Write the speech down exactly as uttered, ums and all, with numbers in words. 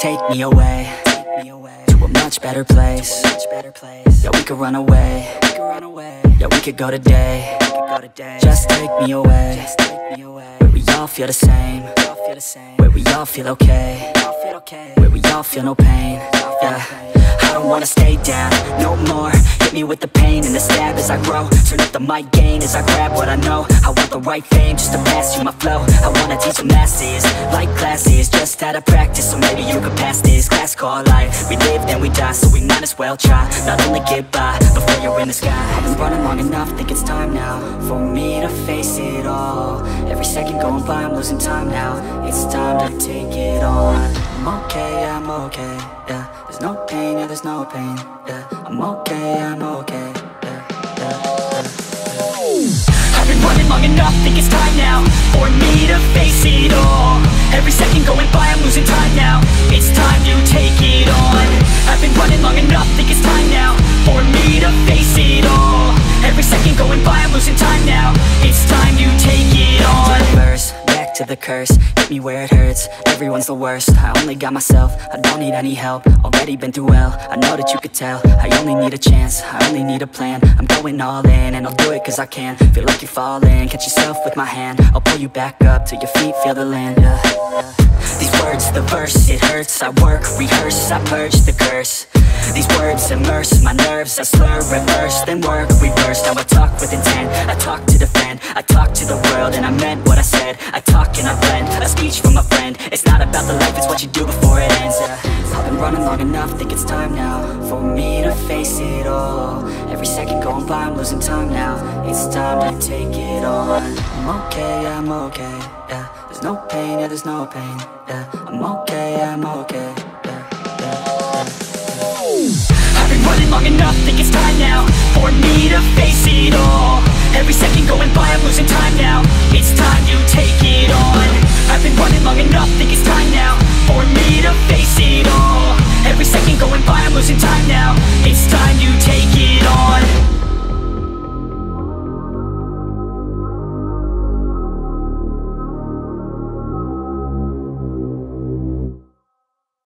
Take me away to a much better place. Yeah, we could run away. Yeah, we could go today. Just take me away, where we all feel the same, where we all feel okay, where we all feel no pain. Yeah, I don't wanna stay down no more. Hit me with the pain and the stab as I grow. Turn up the mic gain as I grab what I know. I want the right fame just to pass you my flow. I wanna teach the masses like classes, just out of practice, so maybe you could pass this class called life. We live then we die, so we might as well try. Not only get by, but before you're in the sky. I've been running long enough, think it's time now for me to face it all. Every second going by, I'm losing time now. It's time to take it on. I'm okay, I'm okay, yeah. There's no pain, yeah, there's no pain, yeah. I'm okay, I'm okay, yeah, yeah, yeah. I've been running long enough, think it's time now for me to face it all. Every second going by, I'm losing time now. It's time to take it on. I've been running long enough, think it's time now for me to face it all. Every second going by, I'm losing time now. It's time to take it on. First, back to the curse, hit me where it hurts. Everyone's the worst, I only got myself. I don't need any help, already been through hell. I know that you could tell, I only need a chance. I only need a plan, I'm going all in. And I'll do it cause I can, feel like you're falling. Catch yourself with my hand, I'll pull you back up till your feet feel the land, yeah. These words, the verse, it hurts. I work, rehearse, I purge the curse. These words immerse my nerves. I slur, reverse, then work, reverse. Now I talk with intent, I talk to defend, I talk to the world, and I meant what I said. I talk and I blend, a speech from a friend. It's not about the life, it's what you do before it ends, yeah. I've been running long enough, think it's time now for me to face it all. Every second going by, I'm losing time now. It's time to take it on. I'm okay, I'm okay, yeah. There's no pain, yeah, there's no pain, yeah. I'm okay, I'm okay, yeah, yeah, yeah. I've been running long enough, think it's time now for me to face it all. Every second going by, I'm losing time now. It's time you take it.